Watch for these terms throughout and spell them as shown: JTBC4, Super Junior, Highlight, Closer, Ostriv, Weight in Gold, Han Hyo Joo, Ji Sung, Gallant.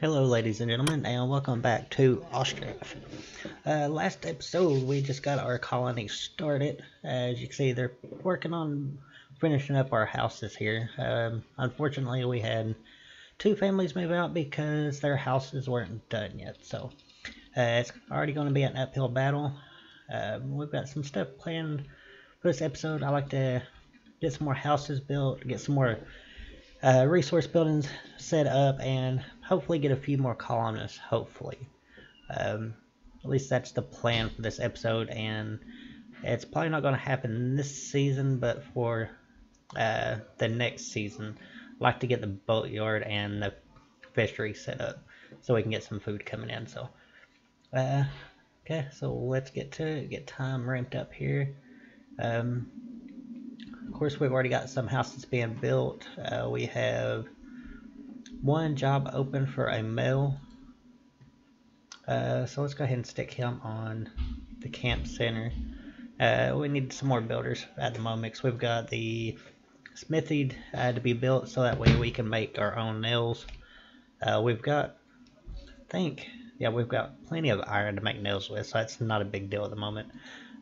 Hello ladies and gentlemen, and welcome back to Ostriv. Last episode we just got our colony started. As you can see, they're working on finishing up our houses here. Unfortunately we had two families move out because their houses weren't done yet, so it's already going to be an uphill battle. We've got some stuff planned for this episode. I like to get some more houses built, get some more resource buildings set up, and hopefully get a few more colonists, hopefully. At least that's the plan for this episode, and it's probably not going to happen this season, but for the next season. I'd like to get the boatyard and the fishery set up so we can get some food coming in. So, okay, so let's get to it, get time ramped up here. Of course, we've already got some houses being built. We have one job open for a male, so let's go ahead and stick him on the camp center. We need some more builders at the moment, so we've got the smithy to be built, so that way we can make our own nails. We've got, I think, yeah, we've got plenty of iron to make nails with, so that's not a big deal at the moment.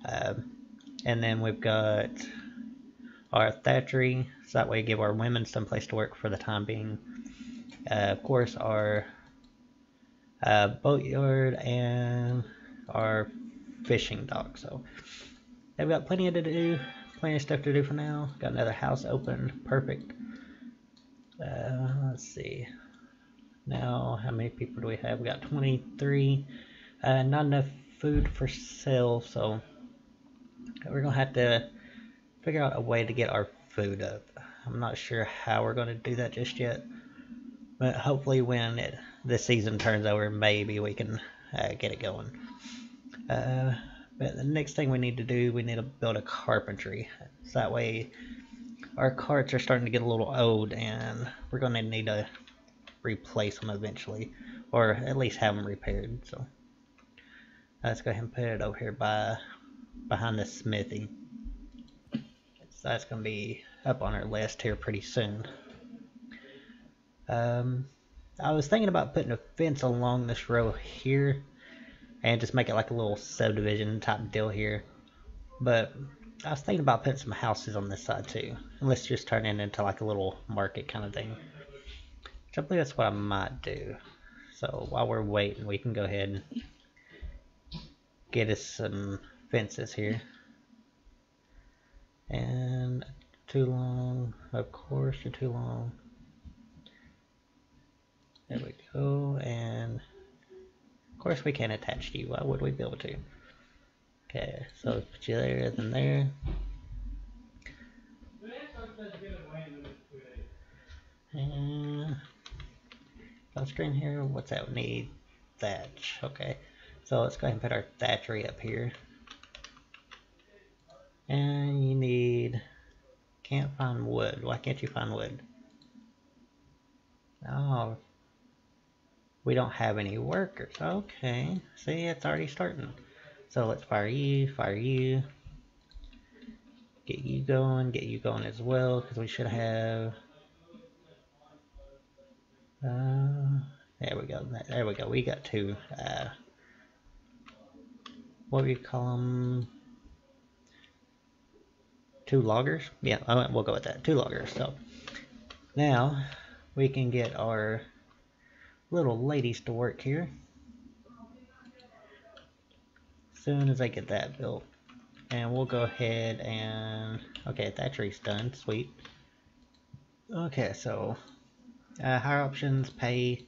And then we've got our thatchery, so that way give our women some place to work for the time being. Of course, our boatyard and our fishing dock. So they've got plenty to do, plenty of stuff to do for now. Got another house open, perfect. Let's see. Now, how many people do we have? We got 23. Not enough food for sale, so we're gonna have to figure out a way to get our food up. I'm not sure how we're gonna do that just yet. But hopefully when the season turns over, maybe we can get it going. But the next thing we need to do, we need to build a carpentry. So that way our carts are starting to get a little old, and we're going to need to replace them eventually. Or at least have them repaired. So let's go ahead and put it over here behind the smithy. So that's going to be up on our list here pretty soon. I was thinking about putting a fence along this row here and just make it like a little subdivision type deal here, but I was thinking about putting some houses on this side too, and let's just turn it into like a little market kind of thing, which I believe that's what I might do. So while we're waiting, we can go ahead and get us some fences here, and too long, of course, you're too long. There we go, and of course we can't attach to you. Why would we be able to? Okay, so put you there, then there. And on screen here, what's that? We need thatch. Okay, so let's go ahead and put our thatchery up here. And you need, can't find wood. Why can't you find wood? Oh. We don't have any workers. Okay, see, it's already starting. So let's fire you, get you going as well, because we should have, there we go, we got two, what do you call them, two loggers? Yeah, we'll go with that, two loggers. So now we can get our little ladies to work here as soon as I get that built, and we'll go ahead and, okay, thatchery's done, sweet. Okay, so hire options, pay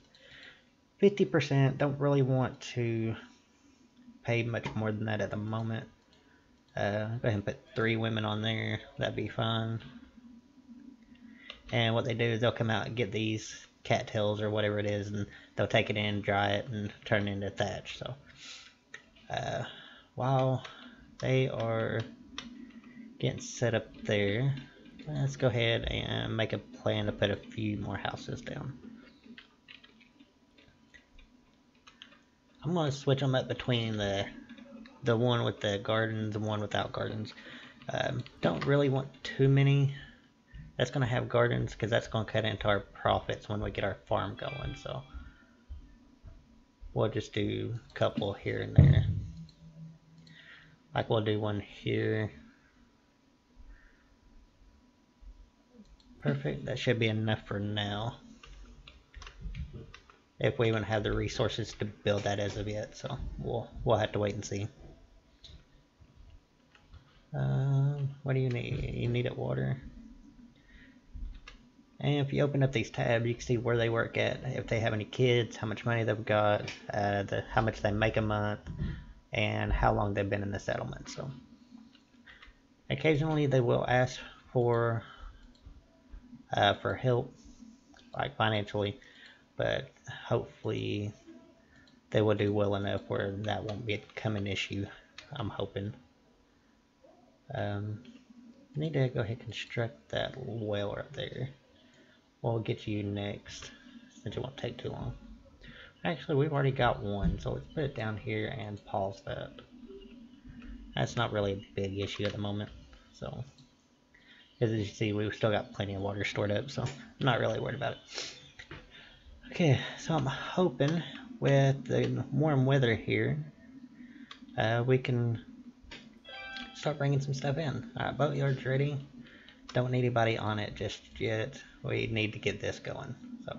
50%. Don't really want to pay much more than that at the moment. Go ahead and put 3 women on there, that'd be fine. And what they do is they'll come out and get these cattails or whatever it is, and they'll take it in, dry it, and turn it into thatch. So while they are getting set up there, let's go ahead and make a plan to put a few more houses down. I'm going to switch them up between the one with the gardens and one without gardens. Don't really want too many that's going to have gardens, because that's going to cut into our profits when we get our farm going. So We'll just do a couple here and there. Like we'll do one here. Perfect. That should be enough for now. If we even have the resources to build that as of yet, so we'll have to wait and see. What do you need? You need water. And if you open up these tabs, you can see where they work at, if they have any kids, how much money they've got, how much they make a month, and how long they've been in the settlement. So occasionally they will ask for help, like financially, but hopefully they will do well enough where that won't become an issue, I'm hoping. Need to go ahead and construct that well right there. We'll get you next, since it won't take too long. Actually, we've already got one, so let's put it down here and pause that. That's not really a big issue at the moment, so. As you see, we've still got plenty of water stored up, so I'm not really worried about it. Okay, so I'm hoping with the warm weather here, we can start bringing some stuff in. Alright, boatyard's ready. Don't need anybody on it just yet. We need to get this going. So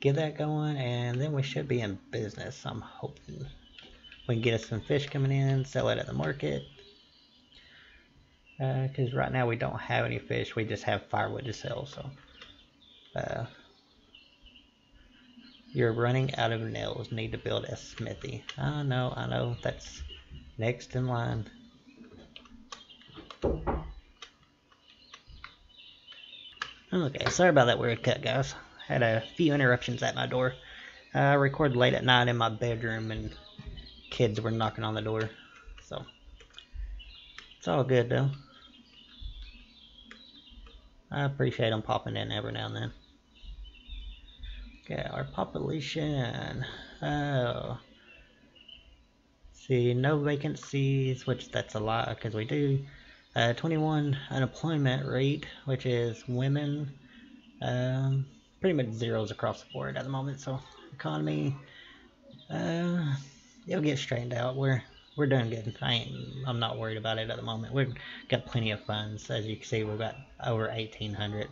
get that going, and then we should be in business. I'm hoping we can get us some fish coming in, sell it at the market. Because right now we don't have any fish, we just have firewood to sell, so you're running out of nails, need to build a smithy. I know, that's next in line. Okay, sorry about that weird cut, guys. Had a few interruptions at my door. I record late at night in my bedroom and kids were knocking on the door, so it's all good though. I appreciate them popping in every now and then. Okay, our population. Oh. See, no vacancies, which that's a lot because we do. 21 unemployment rate, which is women. Pretty much zeros across the board at the moment. So economy, it'll get straightened out. We're doing good. I'm not worried about it at the moment. We've got plenty of funds. As you can see, we've got over 1,800.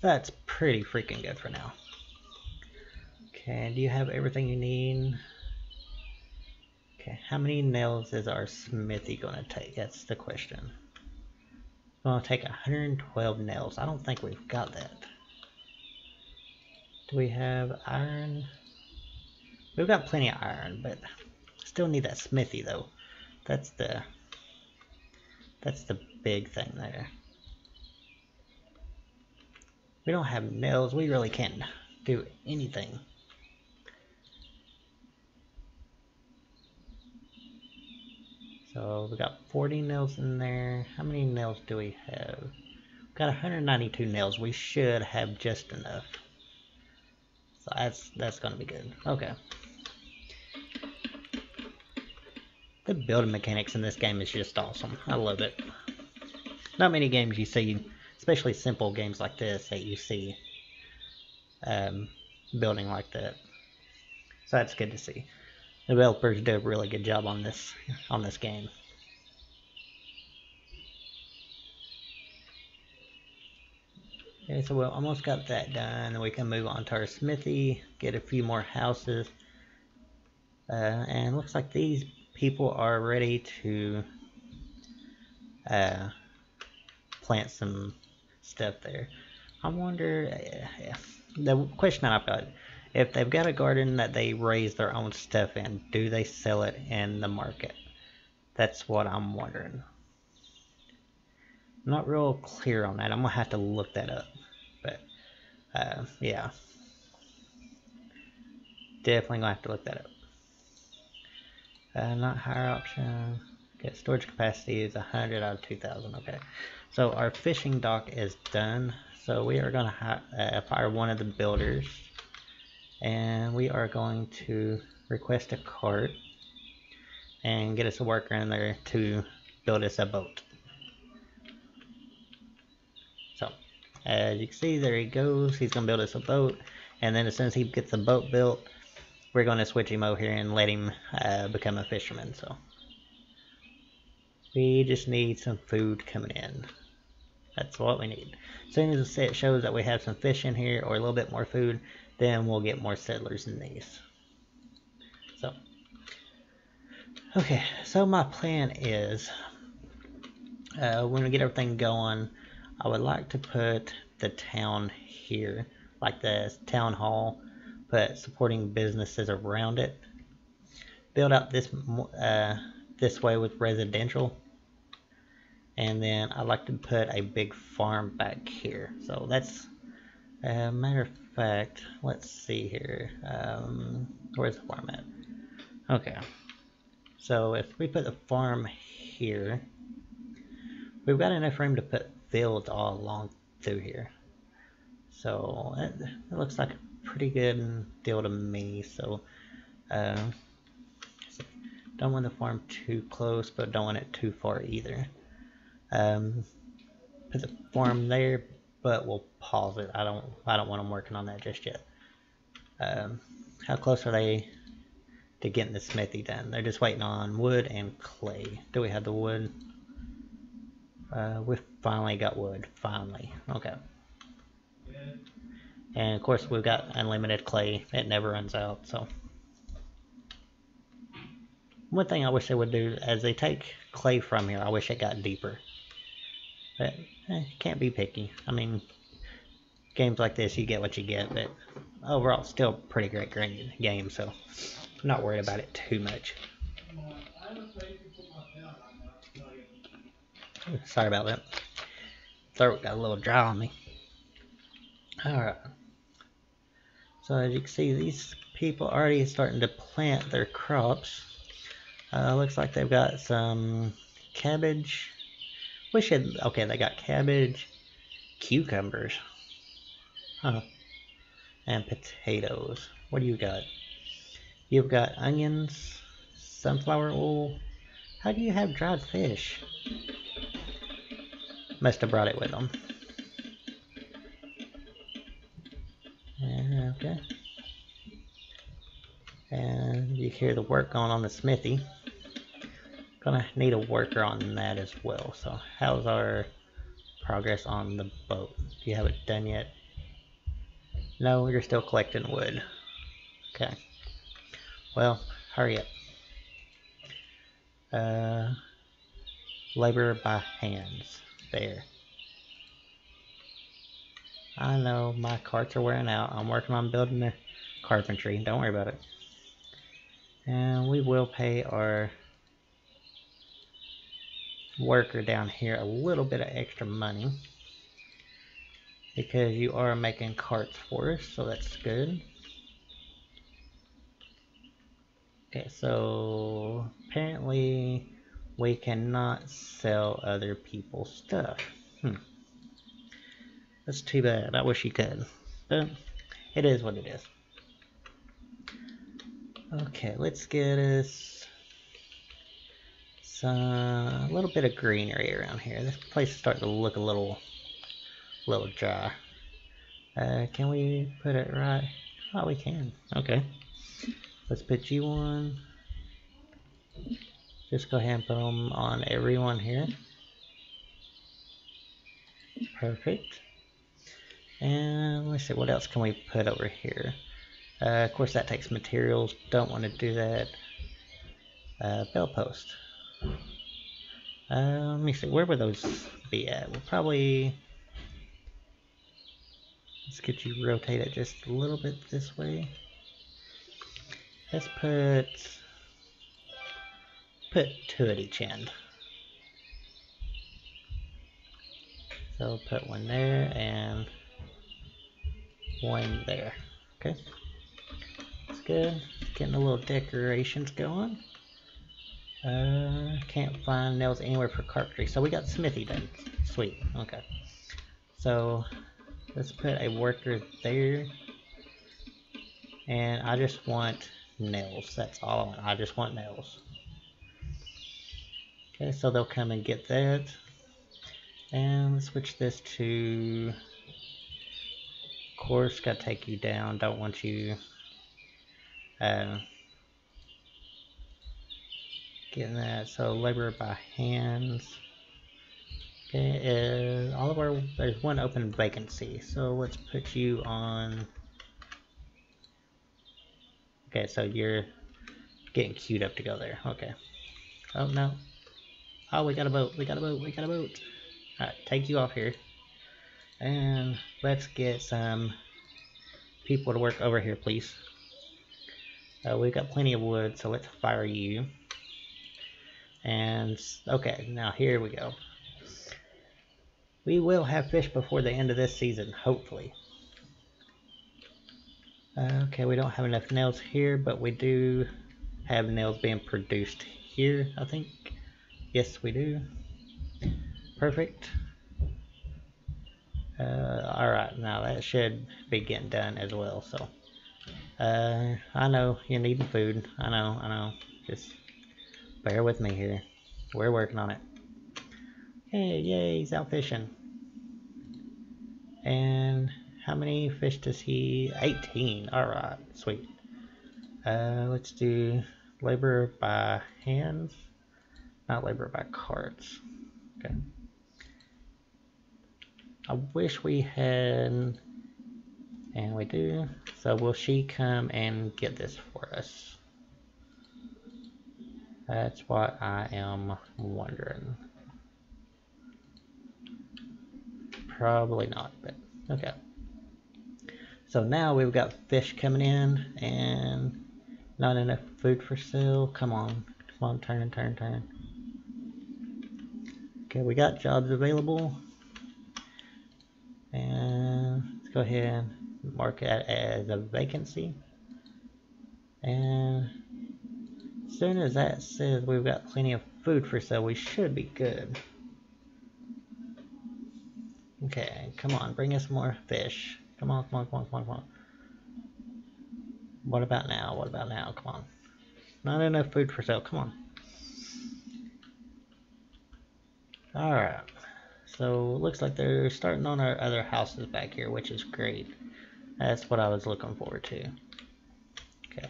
That's pretty freaking good for now. Okay, do you have everything you need? Okay, how many nails is our smithy gonna take? That's the question. It's gonna take 112 nails. I don't think we've got that. Do we have iron? We've got plenty of iron, but still need that smithy though. That's the big thing there. We don't have nails. We really can't do anything. So we got 40 nails in there. How many nails do we have? We've got 192 nails. We should have just enough. So that's gonna be good. Okay. The building mechanics in this game is just awesome. I love it. Not many games you see, especially simple games like this, that you see building like that. So that's good to see. The developers do a really good job on this game. Okay, so we almost got that done. We can move on to our smithy, get a few more houses, and looks like these people are ready to plant some stuff there. I wonder, the question I've got, if they've got a garden that they raise their own stuff in, do they sell it in the market? That's what I'm wondering. I'm not real clear on that. I'm gonna have to look that up, but yeah, definitely gonna have to look that up. Not higher option. Okay, storage capacity is 100 out of 2,000. Okay, so our fishing dock is done. So we are going to fire one of the builders, and we are going to request a cart and get us a worker in there to build us a boat. So as you can see, there he goes. He's going to build us a boat, and then as soon as he gets the boat built, we're going to switch him over here and let him become a fisherman. So we just need some food coming in. That's what we need. As soon as it shows that we have some fish in here or a little bit more food, then we'll get more settlers in these. So, okay, so my plan is when we get everything going, I would like to put the town here, like the town hall, put supporting businesses around it, build up this this way with residential. And then I'd like to put a big farm back here. So that's, matter of fact, let's see here. Where's the farm at? Okay. So if we put the farm here, we've got enough room to put fields all along through here. So it looks like a pretty good deal to me. So don't want the farm too close, but don't want it too far either. Put the farm there, but we'll pause it. I don't want them working on that just yet. How close are they to getting the smithy done? They're just waiting on wood and clay. Do we have the wood? We finally got wood. Finally. Okay. And of course we've got unlimited clay. It never runs out. So one thing I wish they would do as they take clay from here, I wish it got deeper. But can't be picky. I mean, games like this, you get what you get, but overall, still pretty great game, so I'm not worried about it too much. Sorry about that. Throat got a little dry on me. Alright. So as you can see, these people are already starting to plant their crops. Looks like they've got some cabbage. Okay, they got cabbage, cucumbers, huh, and potatoes. What do you got? You've got onions, sunflower oil. How do you have dried fish? Must have brought it with them. Okay. And you hear the work going on the smithy. Gonna need a worker on that as well. So how's our progress on the boat? Do you have it done yet? No, you're still collecting wood. Okay. Well, hurry up. Labor by hands. There. I know my carts are wearing out. I'm working on building the carpentry. Don't worry about it. And we will pay our worker down here a little bit of extra money because you are making carts for us, so that's good. Okay, so apparently we cannot sell other people's stuff. That's too bad. I wish you could, but it is what it is. Okay, let's get us a little bit of greenery around here. This place is starting to look a little dry. Can we put it right? Oh, we can. Okay. Let's put you on. Just go ahead and put them on everyone here. Perfect. And let's see, what else can we put over here? Of course, that takes materials. Don't want to do that. Bell post. Let me see, where would those be at? We'll probably, let's get you rotated just a little bit this way. Let's put two at each end. So put one there and one there. Okay, that's good. Getting a little decorations going. Can't find nails anywhere for carpentry. So we got smithy done. Sweet. Okay. So let's put a worker there. And I just want nails. That's all I want. I just want nails. Okay, so they'll come and get that. And let's switch this to, of course, gotta take you down. Don't want you Getting that, so labor by hands. Okay, all of our, there's one open vacancy, so let's put you on. Okay, so you're getting queued up to go there. Okay. Oh no. Oh, we got a boat. We got a boat. Alright, take you off here. And let's get some people to work over here, please. We've got plenty of wood, so let's fire you. And okay, now here we go. We will have fish before the end of this season, hopefully. Okay, we don't have enough nails here, but we do have nails being produced here, I think. Yes, we do. Perfect. Alright, now that should be getting done as well, so. I know you're needing food. I know. Just bear with me here. We're working on it. Hey, yay, he's out fishing. And how many fish does he? 18. Alright, sweet. Let's do labor by hands, not labor by carts. Okay. I wish we had, and we do. So will she come and get this for us? That's what I am wondering. Probably not, but okay. So now we've got fish coming in and not enough food for sale. Come on, turn. Okay, we got jobs available. And let's go ahead and mark it as a vacancy. And as soon as that says we've got plenty of food for sale, we should be good. Okay, come on, bring us more fish. Come on. What about now? Come on. Not enough food for sale. Come on. Alright. So, looks like they're starting on our other houses back here, which is great. That's what I was looking forward to. Okay.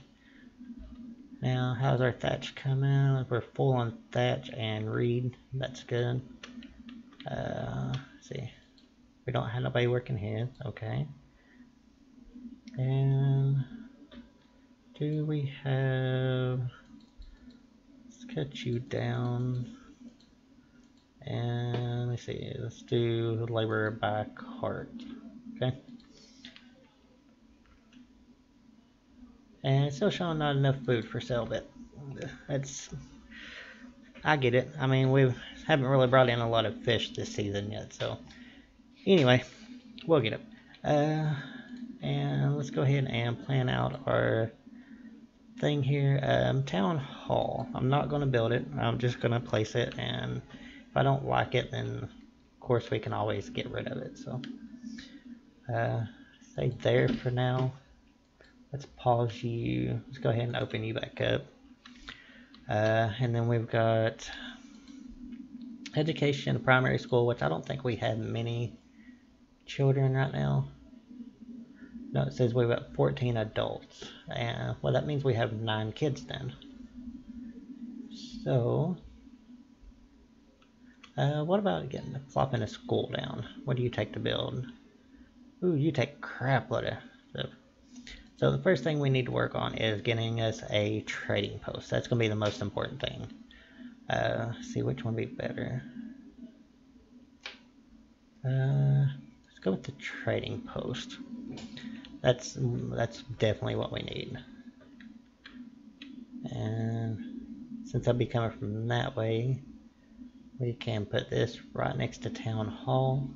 Now, how's our thatch coming? We're full on thatch and reed. That's good. Let's see. We don't have nobody working here. Okay. And do we have... Let's cut you down. And let's see, let's do labor by cart. Okay. And it's still showing not enough food for sale, but that's, I get it. I mean, we haven't really brought in a lot of fish this season yet, so anyway, we'll get it. And let's go ahead and plan out our thing here. Town hall. I'm not going to build it. I'm just going to place it, and if I don't like it, then of course we can always get rid of it. So stay there for now. Let's pause you. Let's go ahead and open you back up. And then we've got education, primary school, which I don't think we have many children right now. No, it says we've got 14 adults. Well, that means we have 9 kids then. So... what about getting flopping a school down? What do you take to build? Ooh, you take crap load of stuff. So the first thing we need to work on is getting us a trading post. That's going to be the most important thing. See which one would be better. Let's go with the trading post. That's definitely what we need. And since I'll be coming from that way, we can put this right next to town hall,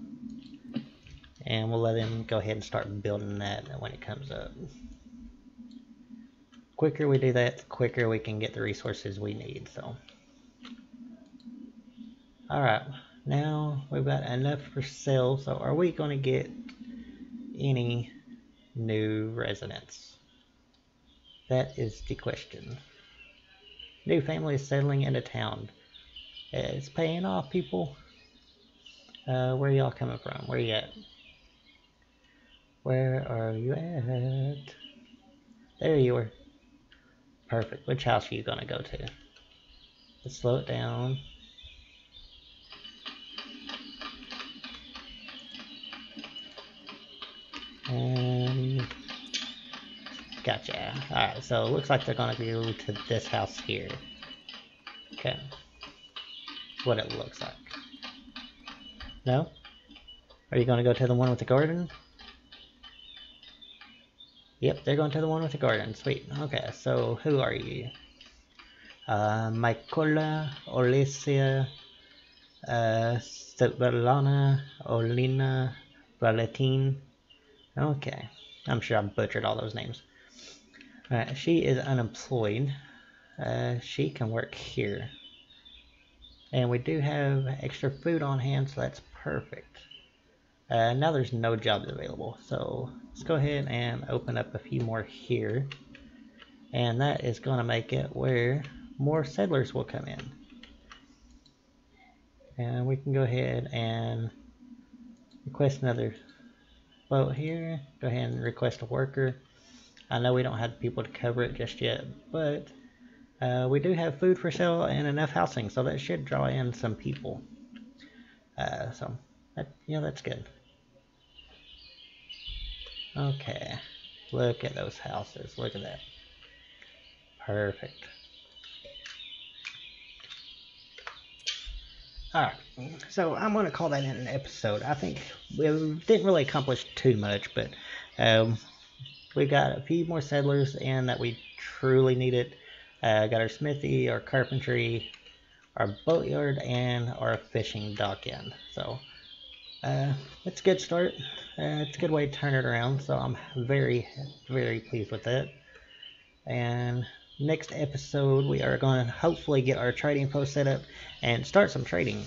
and we'll let him go ahead and start building that when it comes up. The quicker we do that, the quicker we can get the resources we need. So, alright, now we've got enough for sale. So are we going to get any new residents? That is the question. New families settling into town. It's paying off, people. Where y'all coming from? Where you at? Where are you at? There you are. Perfect. Which house are you going to go to? Let's slow it down. And gotcha. Alright, so it looks like they're going to go to this house here. Okay. That's what it looks like. No? Are you going to go to the one with the garden? Yep, they're going to the one with the garden. Sweet. Okay, so who are you? Mykola, Olesia, Svetlana, Olina, Valentin. Okay, I'm sure I butchered all those names. Alright, she is unemployed. She can work here. And we do have extra food on hand, so that's perfect. Now there's no jobs available, so let's go ahead and open up a few more here. And that is going to make it where more settlers will come in. And we can go ahead and request another boat here. Go ahead and request a worker. I know we don't have people to cover it just yet, but we do have food for sale and enough housing, so that should draw in some people. So that, yeah, that's good. Okay, look at those houses, look at that. Perfect. Alright, so I'm going to call that an episode. I think we didn't really accomplish too much, but we got a few more settlers in that we truly needed. Got our smithy, our carpentry, our boatyard, and our fishing dock in. So it's a good start. It's a good way to turn it around, so I'm very, very pleased with that. And next episode, we are going to hopefully get our trading post set up and start some trading.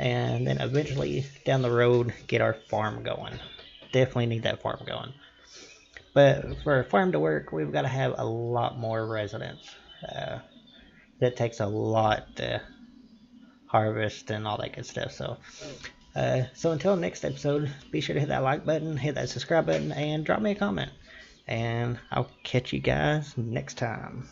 And then eventually, down the road, get our farm going. Definitely need that farm going. But for a farm to work, we've got to have a lot more residents. That takes a lot to harvest and all that good stuff. So, so until next episode, be sure to hit that like button, hit that subscribe button, and drop me a comment. And I'll catch you guys next time.